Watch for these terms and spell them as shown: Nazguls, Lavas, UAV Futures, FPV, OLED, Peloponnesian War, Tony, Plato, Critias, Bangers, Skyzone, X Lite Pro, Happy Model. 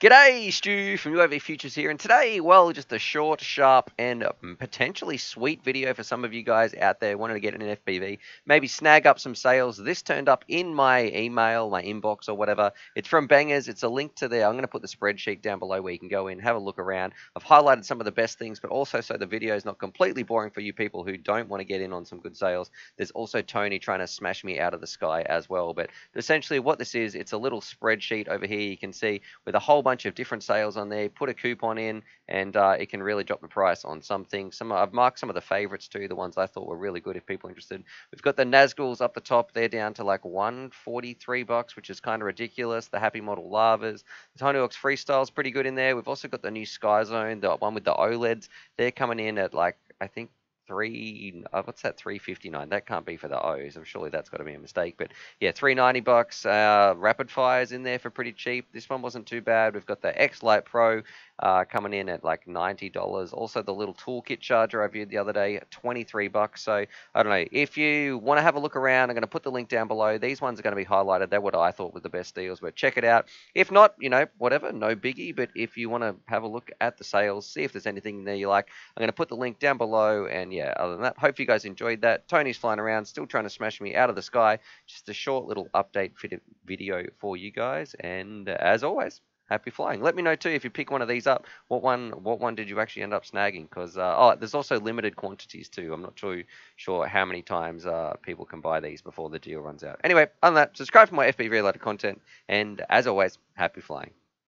G'day, Stu from UAV Futures here, and today, well, just a short, sharp, and potentially sweet video for some of you guys out there wanting to get an FPV, maybe snag up some sales. This turned up in my email, my inbox, or whatever. It's from Bangers. It's a link to there. I'm going to put the spreadsheet down below where you can go in, have a look around. I've highlighted some of the best things, but also so the video is not completely boring for you people who don't want to get in on some good sales. There's also Tony trying to smash me out of the sky as well, but essentially what this is, it's a little spreadsheet over here you can see with a whole bunch of different sales on there. Put a coupon in and it can really drop the price on something. I've marked some of the favorites too, the ones I thought were really good if people are interested. We've got the Nazguls up the top. They're down to like $143, which is kind of ridiculous. The Happy Model Lavas, the Tinyhawk's freestyle's pretty good in there. We've also got the new Skyzone, the one with the OLEDs. They're coming in at like, I think, what's that, 359? That can't be for the O's. I'm surely that's got to be a mistake, but yeah, $390. Rapid Fire's in there for pretty cheap. This one wasn't too bad. We've got the X Lite Pro coming in at like $90. Also the little toolkit charger I viewed the other day at $23. So I don't know, if you want to have a look around, I'm going to put the link down below. These ones are going to be highlighted. They're what I thought were the best deals, but check it out. If not, you know, whatever, no biggie. But if you want to have a look at the sales, see if there's anything in there you like, I'm going to put the link down below. And yeah, other than that, hope you guys enjoyed that. Tony's flying around, still trying to smash me out of the sky. Just a short little update video for you guys. And as always, happy flying. Let me know too, if you pick one of these up, what one did you actually end up snagging? Because oh, there's also limited quantities too. I'm not too sure how many times people can buy these before the deal runs out. Anyway, other than that, subscribe for my FPV related content. And as always, happy flying.